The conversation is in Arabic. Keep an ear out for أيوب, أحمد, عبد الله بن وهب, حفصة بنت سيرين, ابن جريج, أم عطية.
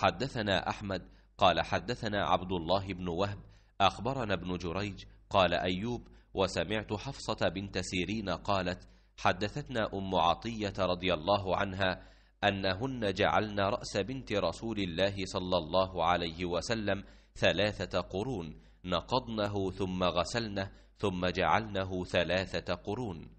حدثنا أحمد قال حدثنا عبد الله بن وهب أخبرنا ابن جريج قال أيوب وسمعت حفصة بنت سيرين قالت حدثتنا أم عطية رضي الله عنها أنهن جعلن رأس بنت رسول الله صلى الله عليه وسلم 3 قرون نقضنه ثم غسلنه ثم جعلنه 3 قرون.